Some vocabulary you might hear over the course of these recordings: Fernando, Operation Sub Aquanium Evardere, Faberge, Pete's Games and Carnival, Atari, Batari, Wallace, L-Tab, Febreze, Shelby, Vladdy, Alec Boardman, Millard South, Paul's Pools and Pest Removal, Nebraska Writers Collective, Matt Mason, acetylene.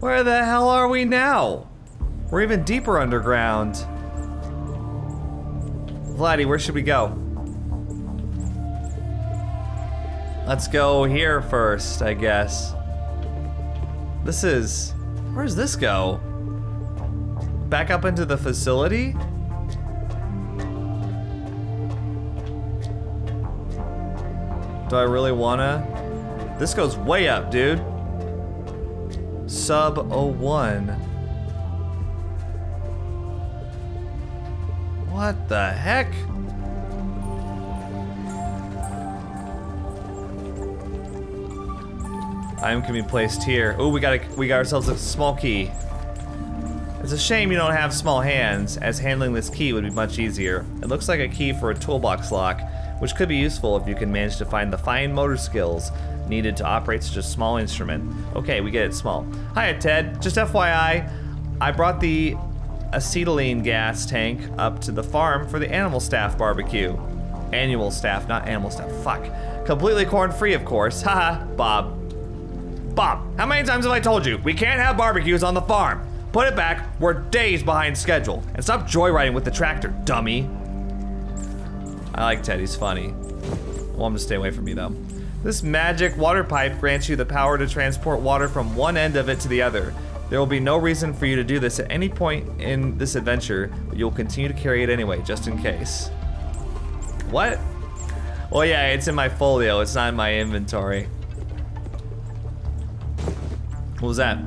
Where the hell are we now? We're even deeper underground. Vladdy, where should we go? Let's go here first, I guess. This is... where does this go? Back up into the facility? Do I really wanna? This goes way up, dude. Sub 01. What the heck? Item can be placed here. Ooh, we got ourselves a small key. It's a shame you don't have small hands, as handling this key would be much easier. It looks like a key for a toolbox lock, which could be useful if you can manage to find the fine motor skills needed to operate such a small instrument. Okay, we get it, small. Hiya, Ted. Just FYI, I brought the acetylene gas tank up to the farm for the animal staff barbecue. Annual staff, not animal staff. Fuck. Completely corn-free, of course. Haha, Bob. Bob, how many times have I told you we can't have barbecues on the farm? Put it back, we're days behind schedule. And stop joyriding with the tractor, dummy. I like Ted, he's funny. I want him to stay away from me though. This magic water pipe grants you the power to transport water from one end of it to the other. There will be no reason for you to do this at any point in this adventure, but you'll continue to carry it anyway, just in case. What? Well, yeah, it's in my folio, it's not in my inventory. What was that?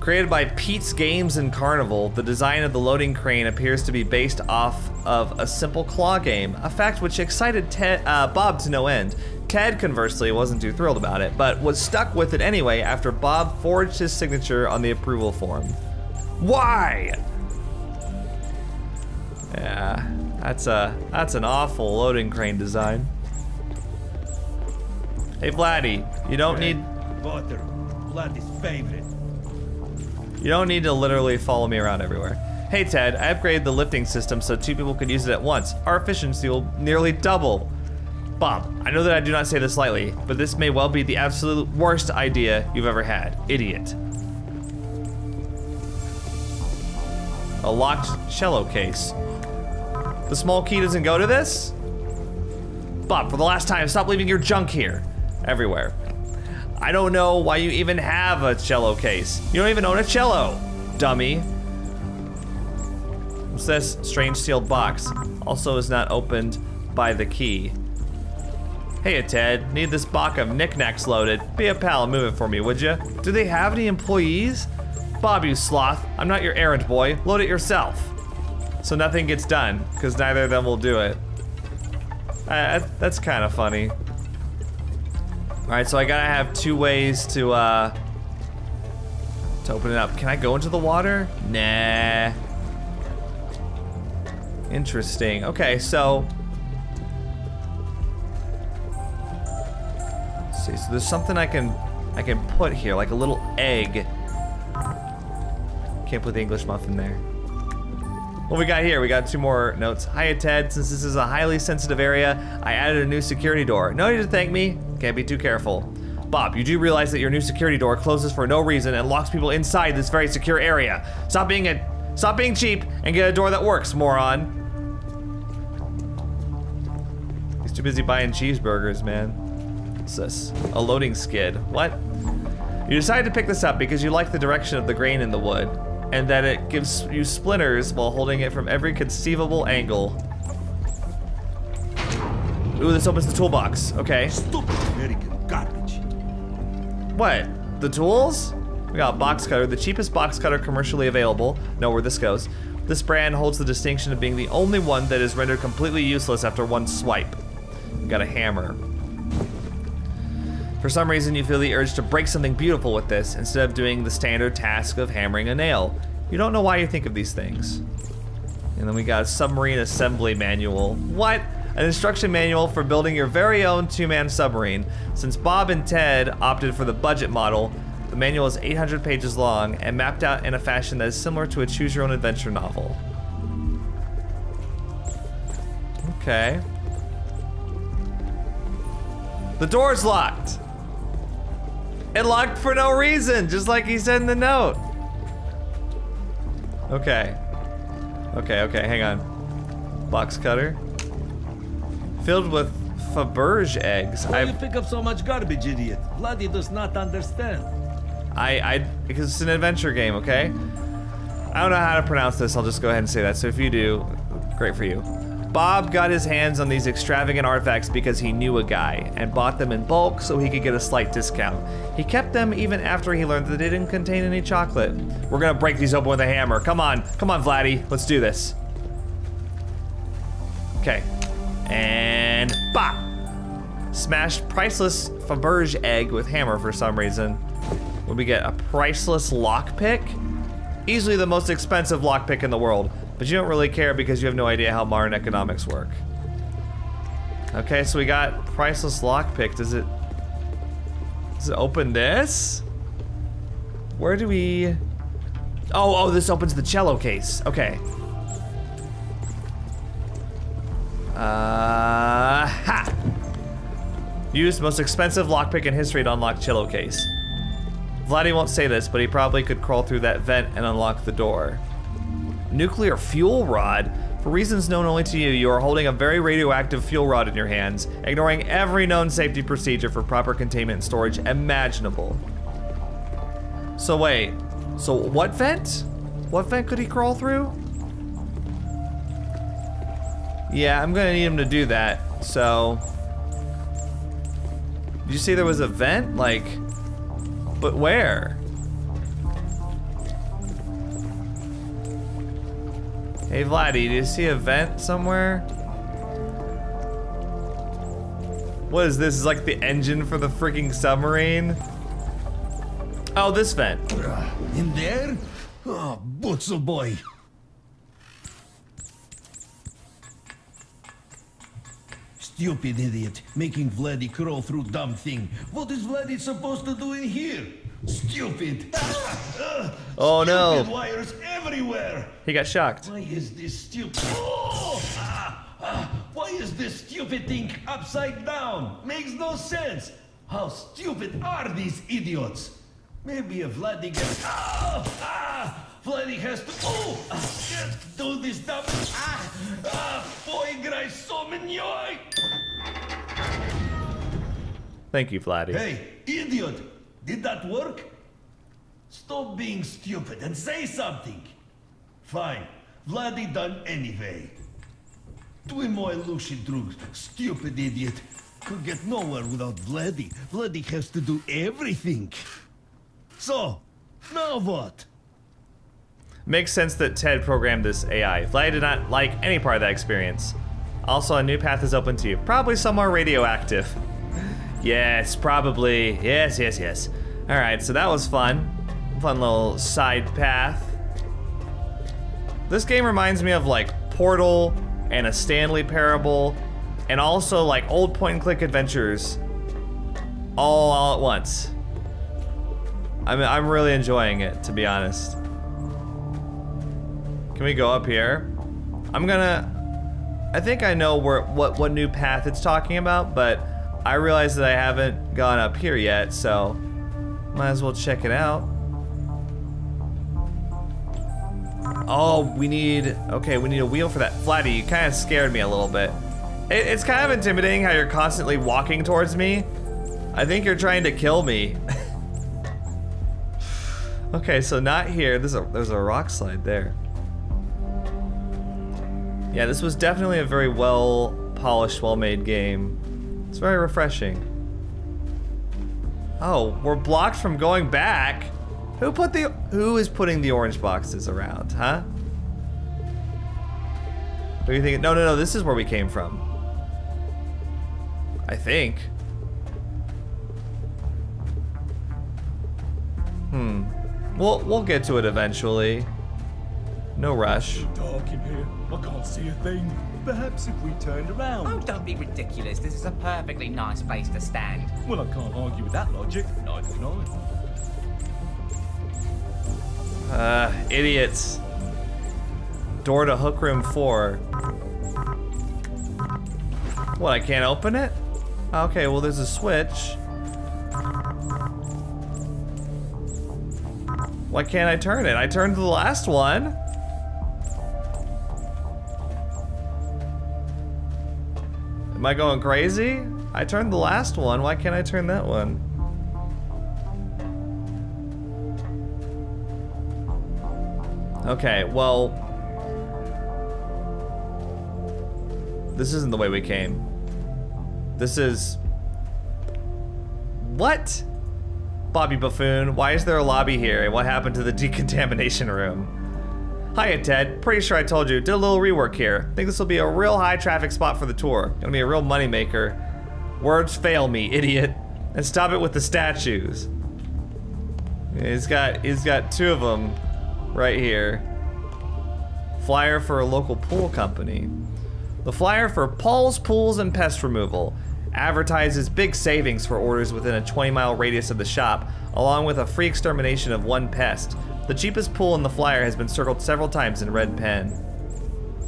Created by Pete's Games and Carnival, the design of the loading crane appears to be based off of a simple claw game, a fact which excited Ted, Bob to no end. Ted, conversely, wasn't too thrilled about it, but was stuck with it anyway after Bob forged his signature on the approval form. Why? Yeah, that's an awful loading crane design. Hey, Vladdy, you don't need... Butter, Vladdy's favorite. You don't need to literally follow me around everywhere. Hey Ted, I upgraded the lifting system so 2 people could use it at once. Our efficiency will nearly double. Bob, I know that I do not say this lightly, but this may well be the absolute worst idea you've ever had. Idiot. A locked cello case. The small key doesn't go to this? Bob, for the last time, stop leaving your junk here. Everywhere. I don't know why you even have a cello case. You don't even own a cello, dummy. What's this? Strange sealed box. Also is not opened by the key. Hey, Ted, need this box of knickknacks loaded. Be a pal and move it for me, would you? Do they have any employees? Bob, you sloth, I'm not your errand boy. Load it yourself. So nothing gets done, because neither of them will do it. That's kind of funny. Alright, so I gotta have 2 ways to open it up. Can I go into the water? Nah. Interesting. Okay, so... let's see, so there's something I can put here, like a little egg. Can't put the English muffin there. What we got here? We got 2 more notes. Hiya, Ted. Since this is a highly sensitive area, I added a new security door. No need to thank me. Can't be too careful. Bob, you do realize that your new security door closes for no reason and locks people inside this very secure area. Stop being cheap and get a door that works, moron. He's too busy buying cheeseburgers, man. What's this? A loading skid. What? You decided to pick this up because you like the direction of the grain in the wood, and that it gives you splinters while holding it from every conceivable angle. Ooh, this opens the toolbox. Okay. Stupid American garbage. What? The tools? We got a box cutter, the cheapest box cutter commercially available. Know where this goes. This brand holds the distinction of being the only one that is rendered completely useless after one swipe. We got a hammer. For some reason, you feel the urge to break something beautiful with this instead of doing the standard task of hammering a nail. You don't know why you think of these things. And then we got a submarine assembly manual. What? An instruction manual for building your very own 2-man submarine. Since Bob and Ted opted for the budget model, the manual is 800 pages long and mapped out in a fashion that is similar to a choose-your-own-adventure novel. Okay. The door's locked! It locked for no reason, just like he said in the note. Okay. Okay, okay, hang on. Box cutter. Filled with Faberge eggs. Why do you pick up so much garbage, idiot? Vladdy does not understand. Because it's an adventure game, okay? I don't know how to pronounce this, I'll just go ahead and say that. So if you do, great for you. Bob got his hands on these extravagant artifacts because he knew a guy and bought them in bulk so he could get a slight discount. He kept them even after he learned that they didn't contain any chocolate. We're gonna break these open with a hammer. Come on, come on, Vladdy, let's do this. Okay, and bah! Smashed priceless Faberge egg with hammer for some reason. Would we get a priceless lockpick? Easily the most expensive lockpick in the world, but you don't really care because you have no idea how modern economics work. Okay, so we got priceless lockpick. Does it open this? Where do we? Oh, this opens the cello case. Okay. Ha! Use most expensive lockpick in history to unlock cello case. Vladdy won't say this, but he probably could crawl through that vent and unlock the door. Nuclear fuel rod? For reasons known only to you, you are holding a very radioactive fuel rod in your hands, ignoring every known safety procedure for proper containment and storage imaginable. So wait, so what vent? What vent could he crawl through? Yeah, I'm gonna need him to do that, so. Did you see there was a vent? Like, but where? Hey Vladdy, do you see a vent somewhere? What is this? Is like the engine for the freaking submarine? Oh, this vent. In there? Oh, butzel boy. Stupid idiot, making Vladdy crawl through dumb thing. What is Vladdy supposed to do in here? Stupid! Oh no! Stupid wires everywhere! He got shocked. Why is this stupid? Oh! Why is this stupid thing upside down? Makes no sense. How stupid are these idiots? Maybe if Vladdy gets. Vladdy has to. Can't do this dumb. Thank you, Vladdy. Hey, idiot! Did that work? Stop being stupid and say something. Fine, Vladdy done anyway. Twy moje luši drug, stupid idiot. Could get nowhere without Vladdy. Vladdy has to do everything. So, now what? Makes sense that Ted programmed this AI. Vladdy did not like any part of that experience. Also, a new path is open to you. Probably somewhere radioactive. Yes, probably. Yes, yes, yes. All right, so that was fun. Fun little side path. This game reminds me of like Portal and A Stanley Parable and also like old point-and-click adventures all at once. I mean, I'm really enjoying it, to be honest. Can we go up here? I think I know where what new path it's talking about, but I realize that I haven't gone up here yet, so might as well check it out. Oh, we need a wheel for that. Vladdy, you kind of scared me a little bit. It's kind of intimidating how you're constantly walking towards me. I think you're trying to kill me. Okay, so not here. There's a rock slide there. Yeah, this was definitely a very well-polished, well-made game. It's very refreshing. Oh, we're blocked from going back. Who is putting the orange boxes around, huh? What do you think? No, this is where we came from. I think. We'll get to it eventually. No rush. Dark in here. I can't see a thing. Perhaps if we turned around. Oh, don't be ridiculous. This is a perfectly nice place to stand. Well, I can't argue with that logic. Neither can I. Idiots. Door to hook room 4. What, I can't open it? Okay, well, there's a switch. Why can't I turn it? I turned the last one. Am I going crazy? I turned the last one. Why can't I turn that one? Okay, well, this isn't the way we came. This is... What? Bobby Buffoon, why is there a lobby here and what happened to the decontamination room? Hiya Ted, pretty sure I told you, did a little rework here. Think this will be a real high traffic spot for the tour. Gonna be a real moneymaker. Words fail me, idiot. And stop it with the statues. He's got two of them. Right here. Flyer for a local pool company. The flyer for Paul's Pools and Pest Removal advertises big savings for orders within a 20-mile radius of the shop, along with a free extermination of one pest. The cheapest pool in the flyer has been circled several times in red pen.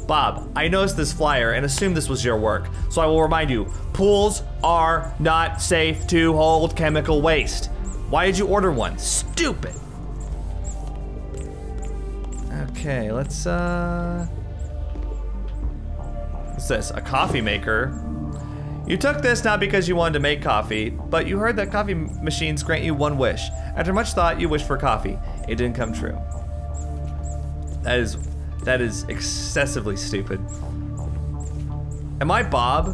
Bob, I noticed this flyer and assumed this was your work, so I will remind you, pools are not safe to hold chemical waste. Why did you order one? Stupid! Okay, let's what's this? A coffee maker. You took this not because you wanted to make coffee, but you heard that coffee machines grant you one wish. After much thought, you wished for coffee. It didn't come true. That is excessively stupid. Am I Bob?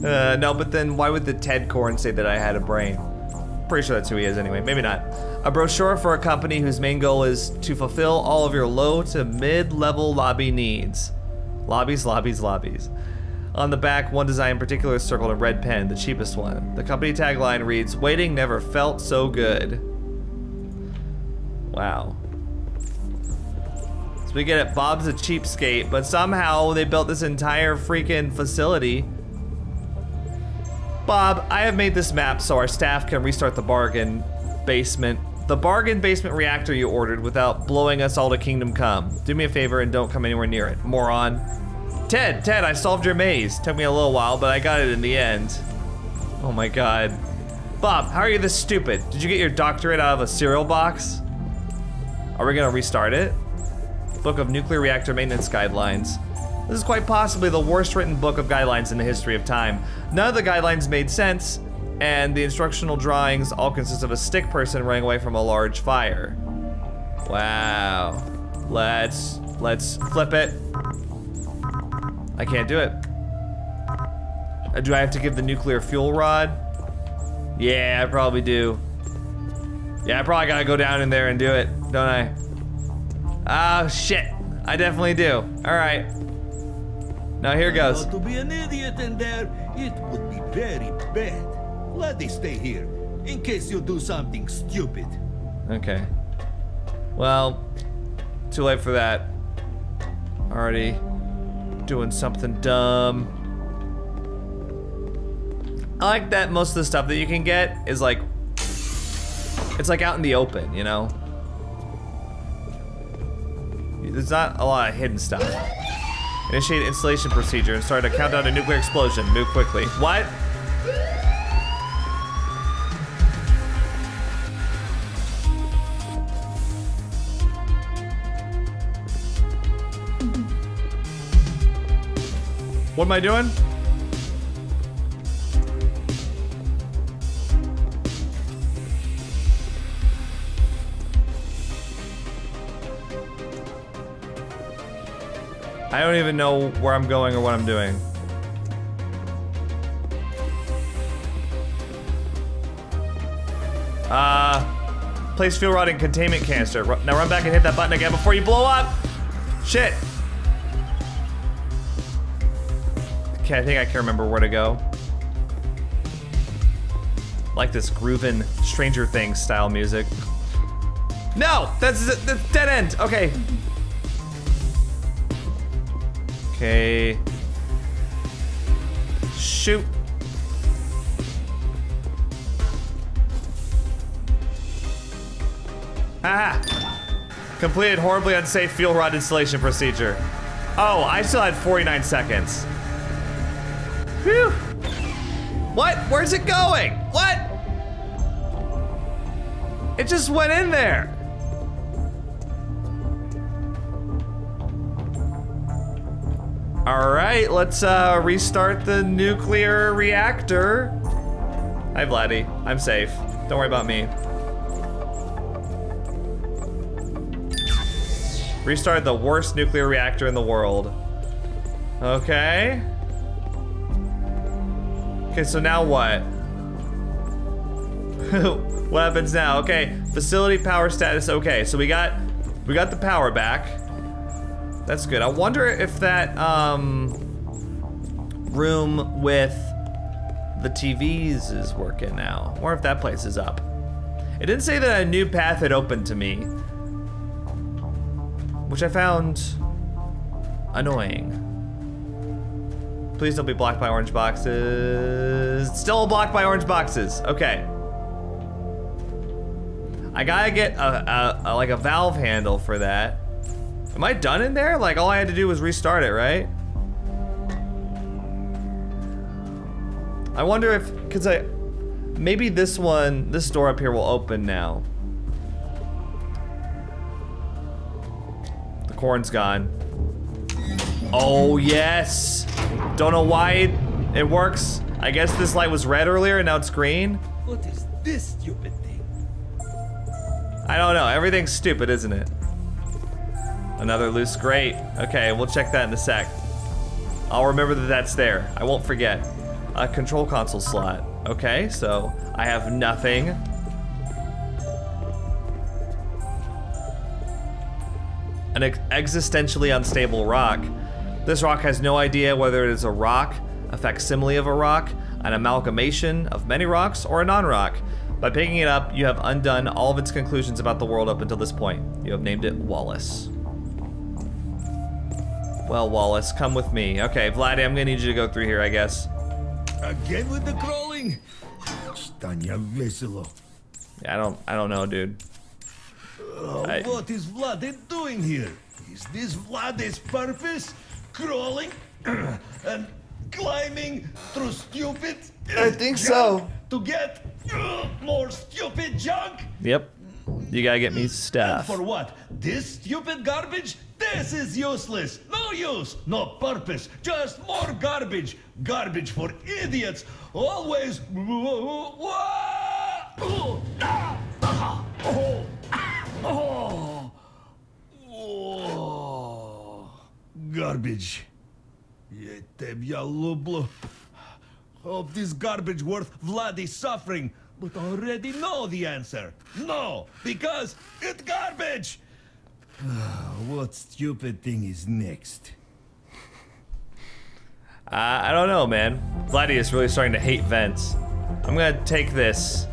No, but then why would the Ted Corn say that I had a brain? Pretty sure that's who he is anyway, maybe not. A brochure for a company whose main goal is to fulfill all of your low to mid-level lobby needs. Lobbies, lobbies, lobbies. On the back, one design in particular is circled in red pen, the cheapest one. The company tagline reads, "Waiting never felt so good." Wow. So we get it, Bob's a cheapskate, but somehow they built this entire freaking facility. Bob, I have made this map so our staff can restart the bargain basement. The bargain basement reactor you ordered without blowing us all to Kingdom Come. Do me a favor and don't come anywhere near it, moron. Ted, I solved your maze. Took me a little while, but I got it in the end. Oh my God. Bob, how are you this stupid? Did you get your doctorate out of a cereal box? Are we gonna restart it? Book of Nuclear Reactor Maintenance Guidelines. This is quite possibly the worst written book of guidelines in the history of time. None of the guidelines made sense, and the instructional drawings all consist of a stick person running away from a large fire. Wow. Let's flip it. I can't do it. Do I have to give the nuclear fuel rod? Yeah, I probably do. Yeah, I probably gotta go down in there and do it, don't I? Oh, shit. I definitely do. All right. Now here goes. To be an idiot in there, it would be very bad. Vladdy, stay here, in case you do something stupid. Okay. Well, too late for that. Already doing something dumb. I like that most of the stuff that you can get is like, it's like out in the open, you know? There's not a lot of hidden stuff. Initiate installation procedure and start a countdown to nuclear explosion. Move quickly. What? What am I doing? I don't even know where I'm going or what I'm doing. Place fuel rod in containment canister. Now run back and hit that button again before you blow up! Shit! Okay, I think I can remember where to go. Like this groovin' Stranger Things style music. No! That's dead end! Okay. Okay. Shoot. Aha! Completed horribly unsafe fuel rod installation procedure. Oh, I still had 49 seconds. Whew. What? Where's it going? What? It just went in there. All right, let's restart the nuclear reactor. Hi, Vladdy. I'm safe. Don't worry about me. Restarted the worst nuclear reactor in the world. Okay. Okay, so now what? What happens now? Okay, facility power status. Okay, so we got the power back. That's good. I wonder if that room with the TVs is working now, or if that place is up. It didn't say that a new path had opened to me, which I found annoying. Please don't be blocked by orange boxes. It's still blocked by orange boxes. Okay. I gotta get a like a valve handle for that. Am I done in there? Like all I had to do was restart it, right? I wonder if, cause maybe this door up here will open now. The corn's gone. Oh yes. Don't know why it works. I guess this light was red earlier and now it's green. What is this stupid thing? I don't know, everything's stupid, isn't it? Another loose grate. Okay, we'll check that in a sec. I'll remember that that's there. I won't forget. A control console slot. Okay, so I have nothing. An existentially unstable rock. This rock has no idea whether it is a rock, a facsimile of a rock, an amalgamation of many rocks, or a non-rock. By picking it up, you have undone all of its conclusions about the world up until this point. You have named it Wallace. Well, Wallace, come with me. Okay, Vladdy, I'm gonna need you to go through here, I guess. Again with the crawling? I don't know, dude. What is Vladdy doing here? Is this Vladdy's purpose? Crawling and climbing through stupid I think so. To get more stupid junk? Yep. You gotta get me stuff. And for what? This stupid garbage? This is useless. No use, no purpose. Just more garbage. Garbage for idiots. Always. Garbage. Hope this garbage worth Vladdy's suffering, but already know the answer. No, because it's garbage. What stupid thing is next? I don't know, man. Vladdy is really starting to hate vents. I'm gonna take this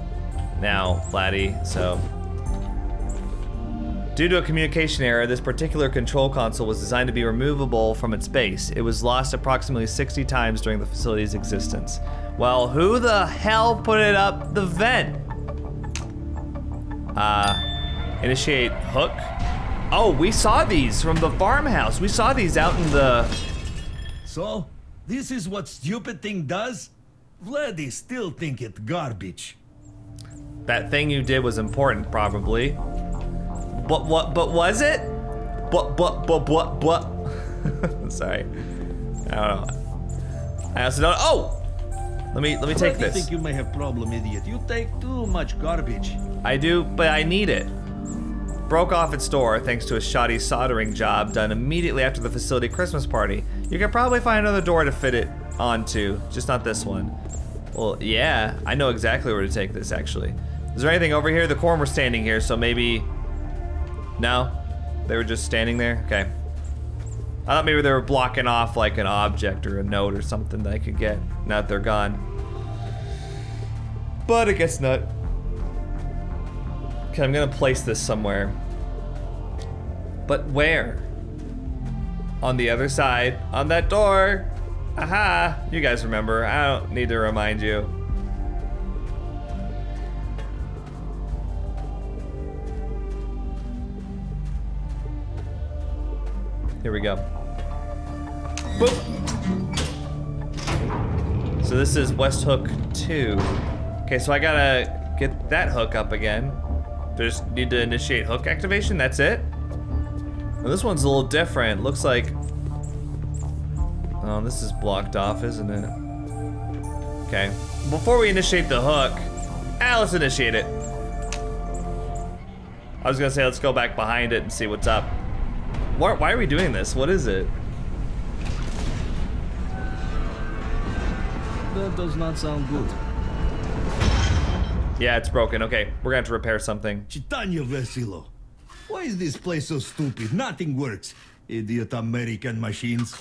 now, Vladdy, so. Due to a communication error, this particular control console was designed to be removable from its base. It was lost approximately 60 times during the facility's existence. Well, who the hell put it up the vent? Initiate hook. Oh, we saw these from the farmhouse. We saw these out in the... So, this is what stupid thing does? Vladdy still think it garbage. That thing you did was important, probably. But was it? But. Sorry. I don't know. I also don't, oh! Let me take this. I think you may have problem, idiot. You take too much garbage. I do, but I need it. Broke off its door thanks to a shoddy soldering job done immediately after the facility Christmas party. You can probably find another door to fit it onto, just not this one. Well, yeah, I know exactly where to take this, actually. Is there anything over here? The corner's standing here, so maybe... No? They were just standing there? Okay. I thought maybe they were blocking off like an object or a note or something that I could get. Now that they're gone. But I guess not. Okay, I'm gonna place this somewhere. But where? On the other side, on that door. Aha! You guys remember, I don't need to remind you. Here we go. Boop! So this is West Hook 2. Okay, so I gotta get that hook up again. Just need to initiate hook activation, that's it? Well, this one's a little different. Looks like... oh, this is blocked off, isn't it? Okay. Before we initiate the hook, let's initiate it. I was gonna say, let's go back behind it and see what's up. Why are we doing this? What is it? That does not sound good. Yeah, it's broken. Okay, we're gonna have to repair something. Chitanya Vesilo. Why is this place so stupid? Nothing works. Idiot American machines.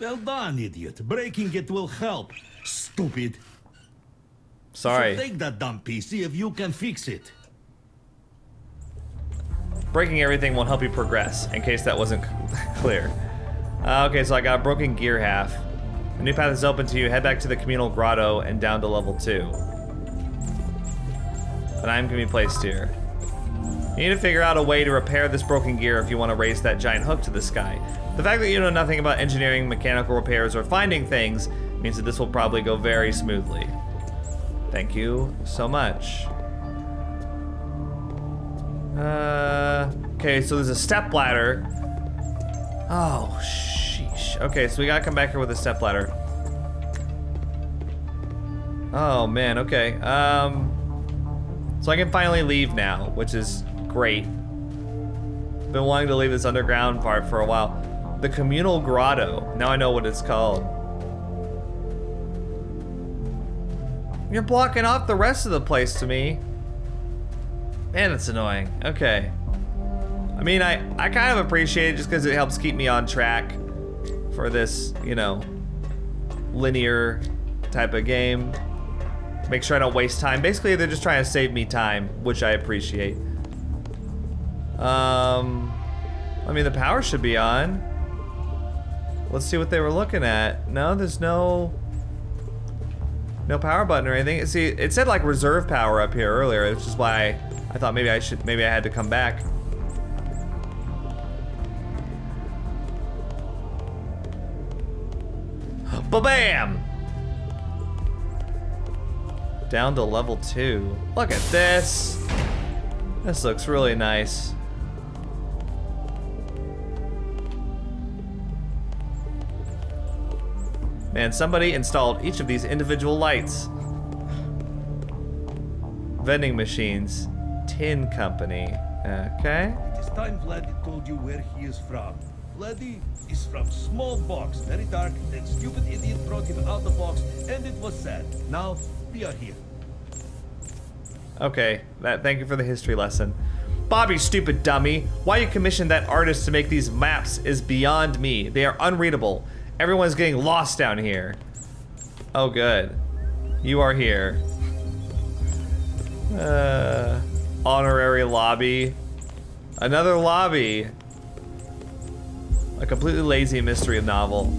Well done, idiot. Breaking it will help. Stupid. Sorry. So take that dumb piece, see if you can fix it. Breaking everything won't help you progress, in case that wasn't clear. Okay, so I got a broken gear half. A new path is open to you. Head back to the communal grotto and down to level 2. And I'm gonna be placed here. You need to figure out a way to repair this broken gear if you want to raise that giant hook to the sky. The fact that you know nothing about engineering, mechanical repairs, or finding things means that this will probably go very smoothly. Thank you so much. Okay, so there's a stepladder. Oh, sheesh. Okay, so we gotta come back here with a stepladder. Oh, man, okay. So I can finally leave now, which is great. I've been wanting to leave this underground part for a while. The communal grotto. Now I know what it's called. You're blocking off the rest of the place to me. Man, it's annoying. Okay. I mean, I kind of appreciate it just because it helps keep me on track for this, you know, linear type of game. Make sure I don't waste time. Basically, they're just trying to save me time, which I appreciate. I mean, the power should be on. Let's see what they were looking at. No, there's no power button or anything. See, it said like reserve power up here earlier, which is why I thought maybe I had to come back. Ba-bam! Down to level 2. Look at this. This looks really nice. Man, somebody installed each of these individual lights. Vending machines. Tin company. Okay. It is time Vladdy told you where he is from. Vladdy is from small box, very dark, that stupid idiot brought him out the box, and it was sad. Now, we are here. Okay, thank you for the history lesson. Bobby, stupid dummy. Why you commissioned that artist to make these maps is beyond me. They are unreadable. Everyone's getting lost down here. Oh, good. You are here. Honorary lobby. Another lobby. A completely lazy mystery novel.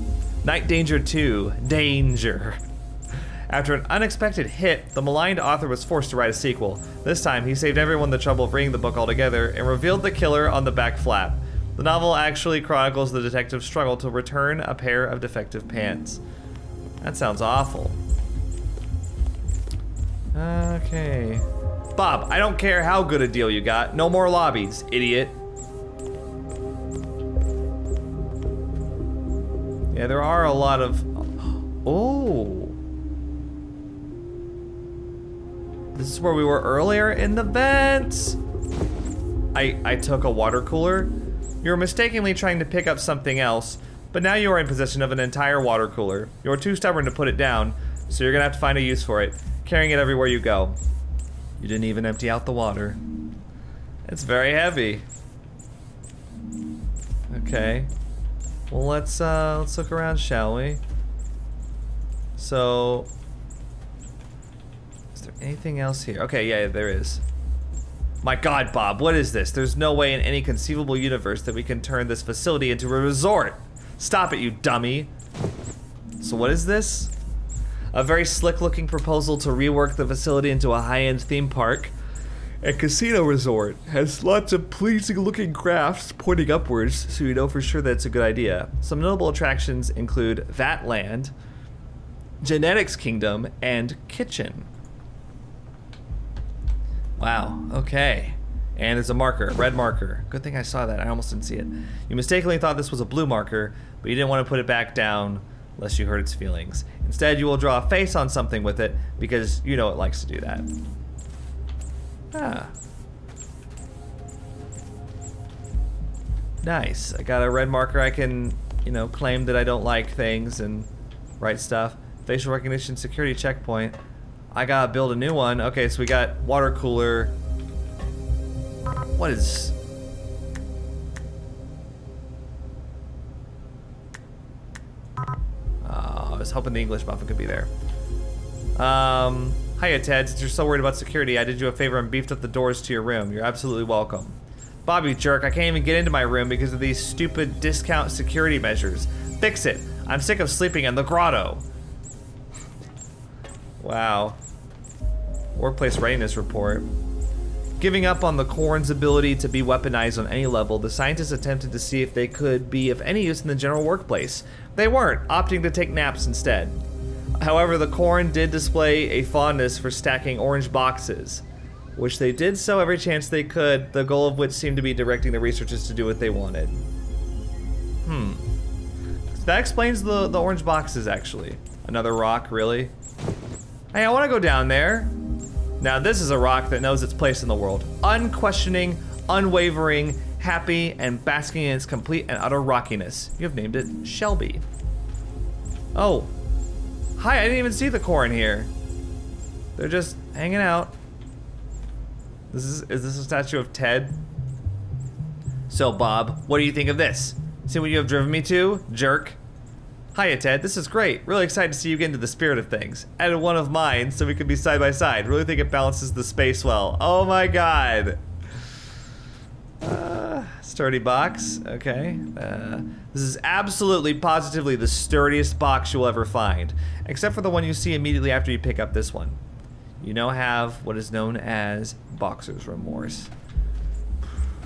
Night Danger 2. Danger. After an unexpected hit, the maligned author was forced to write a sequel. This time, he saved everyone the trouble of reading the book altogether and revealed the killer on the back flap. The novel actually chronicles the detective's struggle to return a pair of defective pants. That sounds awful. Okay. Bob, I don't care how good a deal you got. No more lobbies, idiot. Yeah, there are a lot of... oh. This is where we were earlier in the vents. I took a water cooler. You were mistakenly trying to pick up something else, but now you are in possession of an entire water cooler. You are too stubborn to put it down, so you're gonna have to find a use for it, carrying it everywhere you go. You didn't even empty out the water. It's very heavy. Okay. Well, let's look around, shall we? So, is there anything else here? Okay, yeah, there is. My God, Bob, what is this? There's no way in any conceivable universe that we can turn this facility into a resort. Stop it, you dummy. So what is this? A very slick-looking proposal to rework the facility into a high-end theme park and casino resort. Has lots of pleasing-looking crafts pointing upwards, so you know for sure that's a good idea. Some notable attractions include Vatland, Genetics Kingdom, and Kitchen. Wow, okay. And there's a marker, a red marker. Good thing I saw that, I almost didn't see it. You mistakenly thought this was a blue marker, but you didn't want to put it back down unless you hurt its feelings. Instead, you will draw a face on something with it because you know it likes to do that. Ah. Nice, I got a red marker. I can, you know, claim that I don't like things and write stuff. Facial recognition security checkpoint. I gotta build a new one. Okay, so we got water cooler. What is... Oh, I was hoping the English muffin could be there. Hiya, Ted. Since you're so worried about security, I did you a favor and beefed up the doors to your room. You're absolutely welcome. Bobby jerk, I can't even get into my room because of these stupid discount security measures. Fix it. I'm sick of sleeping in the grotto. Wow. Workplace readiness report. Giving up on the Corn's ability to be weaponized on any level, the scientists attempted to see if they could be of any use in the general workplace. They weren't, opting to take naps instead. However, the Corn did display a fondness for stacking orange boxes, which they did so every chance they could, the goal of which seemed to be directing the researchers to do what they wanted. Hmm. That explains the orange boxes, actually. Another rock, really? Hey, I want to go down there. Now this is a rock that knows its place in the world. Unquestioning, unwavering, happy, and basking in its complete and utter rockiness. You have named it Shelby. Oh. Hi, I didn't even see the corn here. They're just hanging out. Is this a statue of Ted? So Bob, what do you think of this? See what you have driven me to, jerk? Hiya, Ted. This is great. Really excited to see you get into the spirit of things. Added one of mine so we could be side by side. Really think it balances the space well. Oh my god. Sturdy box. Okay. This is absolutely, positively the sturdiest box you'll ever find. Except for the one you see immediately after you pick up this one. You now have what is known as boxer's remorse.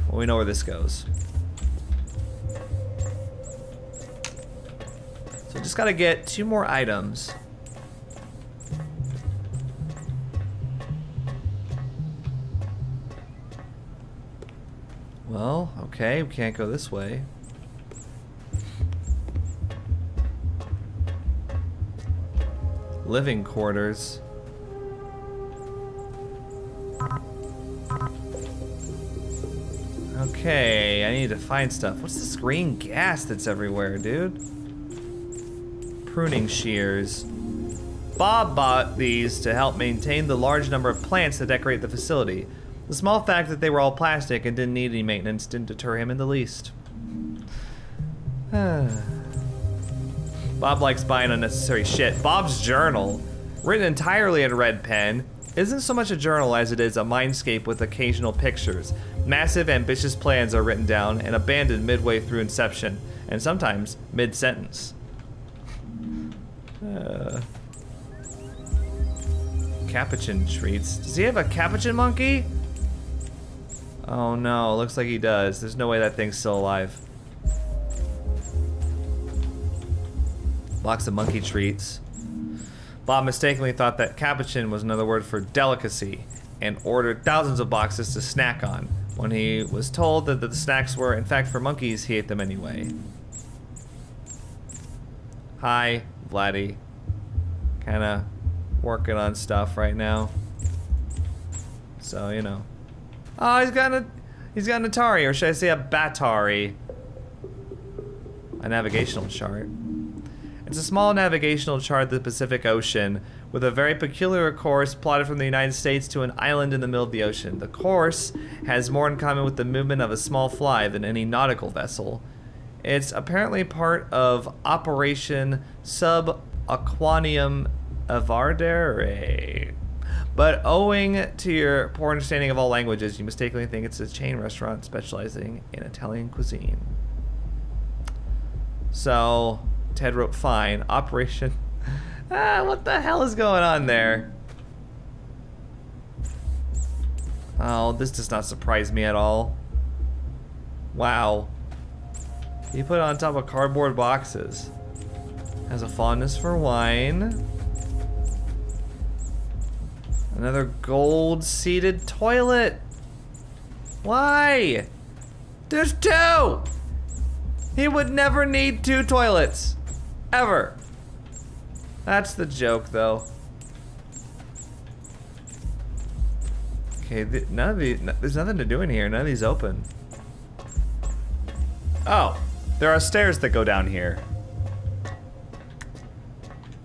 Well, we know where this goes. So just gotta get 2 more items. Well, okay, we can't go this way. Living quarters. Okay, I need to find stuff. What's this green gas that's everywhere, dude? Pruning shears. Bob bought these to help maintain the large number of plants that decorate the facility. The small fact that they were all plastic and didn't need any maintenance didn't deter him in the least. Bob likes buying unnecessary shit. Bob's journal, written entirely in red pen, isn't so much a journal as it is a mindscape with occasional pictures. Massive, ambitious plans are written down and abandoned midway through inception, and sometimes mid-sentence. Capuchin treats. Does he have a capuchin monkey? Oh no, looks like he does. There's no way that thing's still alive. Box of monkey treats. Bob mistakenly thought that capuchin was another word for delicacy and ordered thousands of boxes to snack on. When he was told that the snacks were in fact for monkeys, he ate them anyway. Hi. Vladdy, kind of working on stuff right now, so you know. Oh, he's got an Atari, or should I say a Batari? A navigational chart. It's a small navigational chart of the Pacific Ocean with a very peculiar course plotted from the United States to an island in the middle of the ocean. The course has more in common with the movement of a small fly than any nautical vessel. It's apparently part of Operation Sub Aquanium Evardere. But owing to your poor understanding of all languages, you mistakenly think it's a chain restaurant specializing in Italian cuisine. So, Ted wrote fine. Operation... Ah, what the hell is going on there? Oh, this does not surprise me at all. Wow. He put it on top of cardboard boxes. Has a fondness for wine. Another gold-seated toilet. Why? There's two! He would never need two toilets. Ever. That's the joke, though. Okay, none of these, there's nothing to do in here. None of these open. Oh, there are stairs that go down here.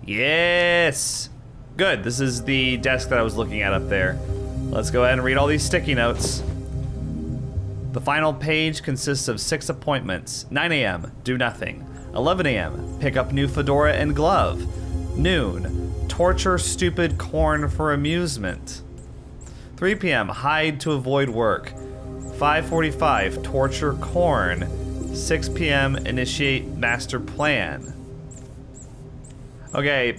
Yes! Good, this is the desk that I was looking at up there. Let's go ahead and read all these sticky notes. The final page consists of 6 appointments. 9 a.m., do nothing. 11 a.m., pick up new fedora and glove. Noon, torture stupid corn for amusement. 3 p.m., hide to avoid work. 5:45, torture corn. 6 p.m., initiate master plan. Okay,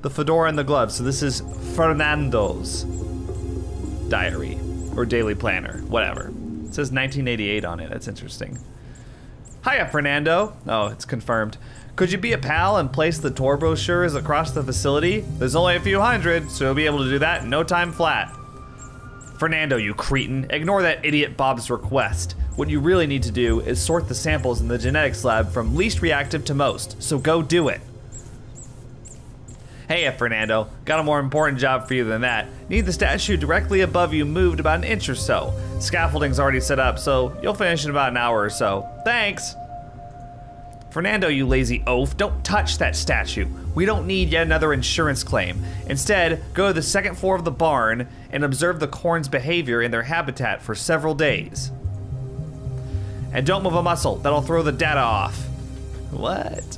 the fedora and the gloves. So this is Fernando's diary, or daily planner, whatever. It says 1988 on it, that's interesting. Hiya, Fernando. Oh, it's confirmed. Could you be a pal and place the tour brochures across the facility? There's only a few hundred, so you'll be able to do that in no time flat. Fernando, you cretin. Ignore that idiot Bob's request. What you really need to do is sort the samples in the genetics lab from least reactive to most, so go do it. Hey, Fernando, got a more important job for you than that. Need the statue directly above you moved about an inch or so. Scaffolding's already set up, so you'll finish in about an hour or so. Thanks! Fernando, you lazy oaf, don't touch that statue. We don't need yet another insurance claim. Instead, go to the second floor of the barn and observe the corn's behavior in their habitat for several days. And don't move a muscle, that'll throw the data off. What?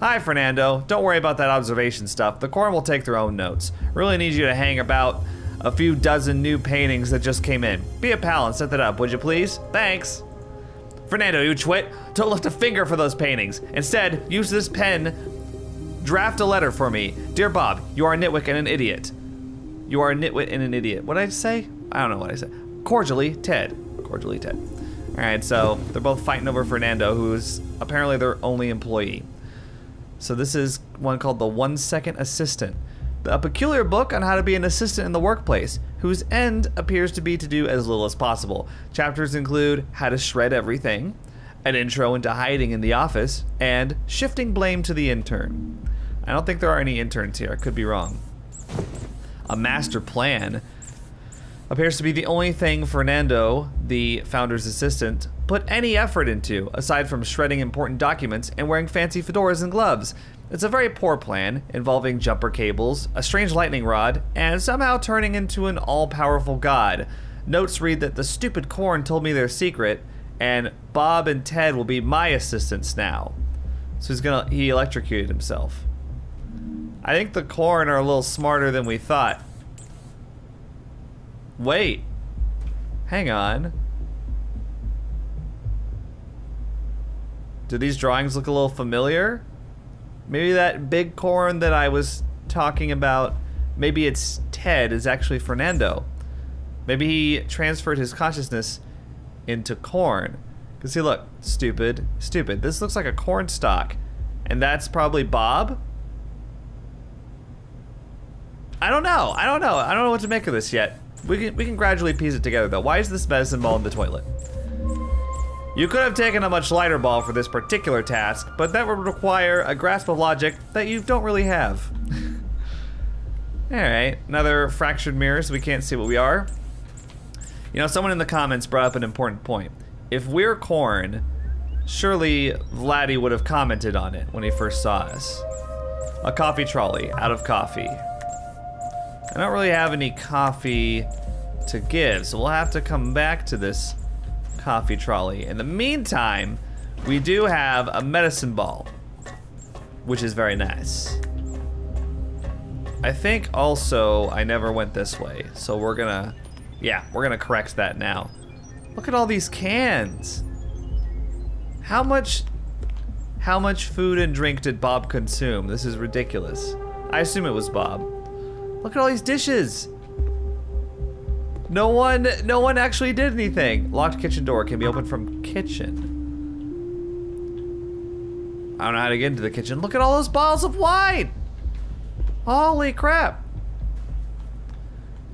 Hi, Fernando. Don't worry about that observation stuff. The corn will take their own notes. Really need you to hang about a few dozen new paintings that just came in. Be a pal and set that up, would you please? Thanks. Fernando, you twit. Don't lift a finger for those paintings. Instead, use this pen. Draft a letter for me. Dear Bob, you are a nitwit and an idiot. You are a nitwit and an idiot. What did I say? I don't know what I said. Cordially, Ted. Cordially, Ted. All right, so they're both fighting over Fernando, who's apparently their only employee. So this is one called The 1 Second Assistant. A peculiar book on how to be an assistant in the workplace, whose end appears to be to do as little as possible. Chapters include how to shred everything, an intro into hiding in the office, and shifting blame to the intern. I don't think there are any interns here, I could be wrong. A master plan appears to be the only thing Fernando, the founder's assistant, put any effort into, aside from shredding important documents and wearing fancy fedoras and gloves. It's a very poor plan, involving jumper cables, a strange lightning rod, and somehow turning into an all-powerful god. Notes read that the stupid corn told me their secret, and Bob and Ted will be my assistants now. So he electrocuted himself. I think the corn are a little smarter than we thought. Wait. Hang on. Do these drawings look a little familiar? Maybe that big corn that I was talking about, maybe it's Ted, is actually Fernando. Maybe he transferred his consciousness into corn. Because see, look, stupid, stupid. This looks like a corn stalk. And that's probably Bob? I don't know. I don't know. I don't know what to make of this yet. We can gradually piece it together, though. Why is this medicine ball in the toilet? You could have taken a much lighter ball for this particular task, but that would require a grasp of logic that you don't really have. Alright, another fractured mirror so we can't see what we are. You know, someone in the comments brought up an important point. If we're corn, surely Vladdy would have commented on it when he first saw us. A coffee trolley, out of coffee. I don't really have any coffee to give, so we'll have to come back to this coffee trolley. In the meantime, we do have a medicine ball, which is very nice. I think also I never went this way, so we're gonna, yeah, we're gonna correct that now. Look at all these cans. How much food and drink did Bob consume? This is ridiculous. I assume it was Bob. Look at all these dishes. No one actually did anything. Locked kitchen door can be opened from kitchen. I don't know how to get into the kitchen. Look at all those bottles of wine. Holy crap.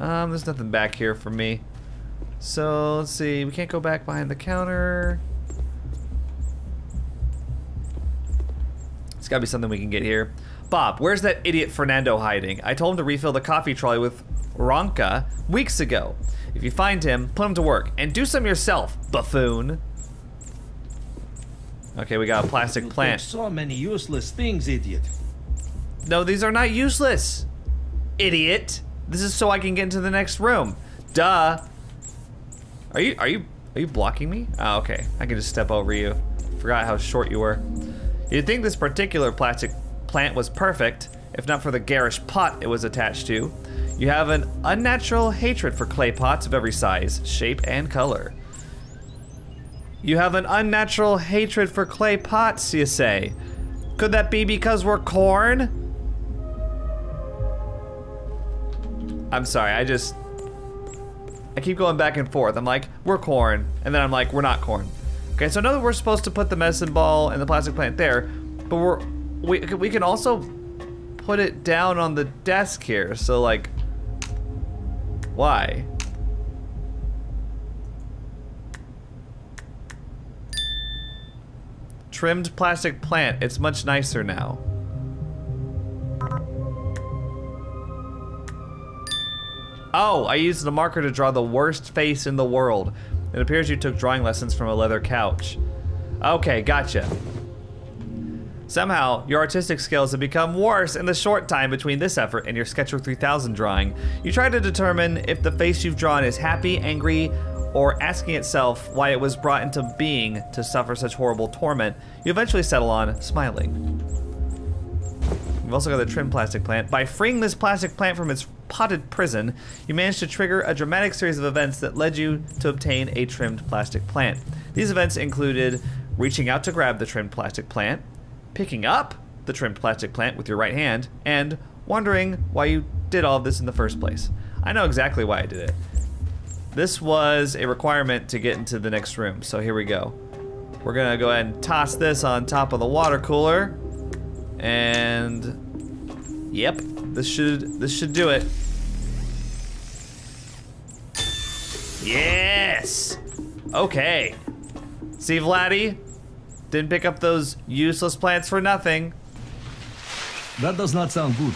There's nothing back here for me. So, let's see. We can't go back behind the counter. It's gotta be something we can get here. Bob, where's that idiot Fernando hiding? I told him to refill the coffee trolley with Ronca weeks ago. If you find him, put him to work. And do some yourself, buffoon. Okay, we got a plastic plant. So many useless things, idiot. No, these are not useless, idiot. This is so I can get into the next room. Duh. Are you blocking me? Oh, okay. I can just step over you. Forgot how short you were. You'd think this particular plastic plant was perfect, if not for the garish pot it was attached to. You have an unnatural hatred for clay pots of every size, shape, and color. You have an unnatural hatred for clay pots, you say. Could that be because we're corn? I'm sorry, I keep going back and forth. I'm like, we're corn, and then I'm like, we're not corn. Okay, so I know that we're supposed to put the medicine ball and the plastic plant there, but we can also put it down on the desk here, so like, why? Trimmed plastic plant, it's much nicer now. Oh, I used the marker to draw the worst face in the world. It appears you took drawing lessons from a leather couch. Okay, gotcha. Somehow, your artistic skills have become worse in the short time between this effort and your Sketchbook 3000 drawing. You try to determine if the face you've drawn is happy, angry, or asking itself why it was brought into being to suffer such horrible torment. You eventually settle on smiling. We've also got the trim plastic plant. By freeing this plastic plant from its potted prison, you managed to trigger a dramatic series of events that led you to obtain a trimmed plastic plant. These events included reaching out to grab the trimmed plastic plant, picking up the trimmed plastic plant with your right hand, and wondering why you did all of this in the first place. I know exactly why I did it. This was a requirement to get into the next room, so here we go. We're gonna go ahead and toss this on top of the water cooler. And yep, this should do it. Yes. Okay. See, Vladdy didn't pick up those useless plants for nothing. That does not sound good.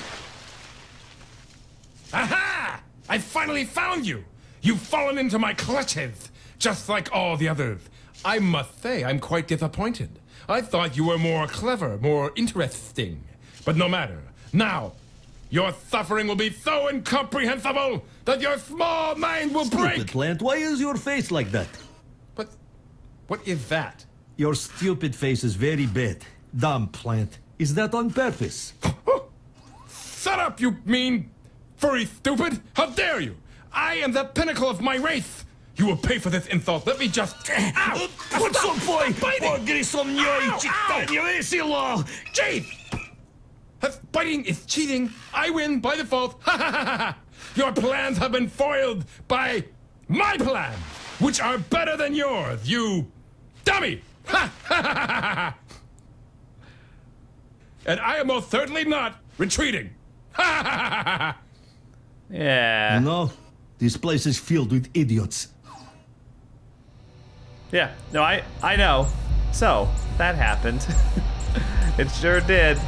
Aha! I finally found you. You've fallen into my clutches, just like all the others. I must say, I'm quite disappointed. I thought you were more clever, more interesting. But no matter. Now, your suffering will be so incomprehensible that your small mind will break! Stupid plant, why is your face like that? But what is that? Your stupid face is very bad. Dumb plant. Is that on purpose? Shut up, you mean, furry stupid! How dare you! I am the pinnacle of my race! You will pay for this insult. Let me just. Ow! What's up, boy? Jeez! Biting is cheating. I win by default. Ha ha ha ha! Your plans have been foiled by my plans, which are better than yours, you dummy! Ha ha ha ha! And I am most certainly not retreating. Ha ha ha ha ha! Yeah. No, this place is filled with idiots. Yeah, no, I know. So, that happened. It sure did.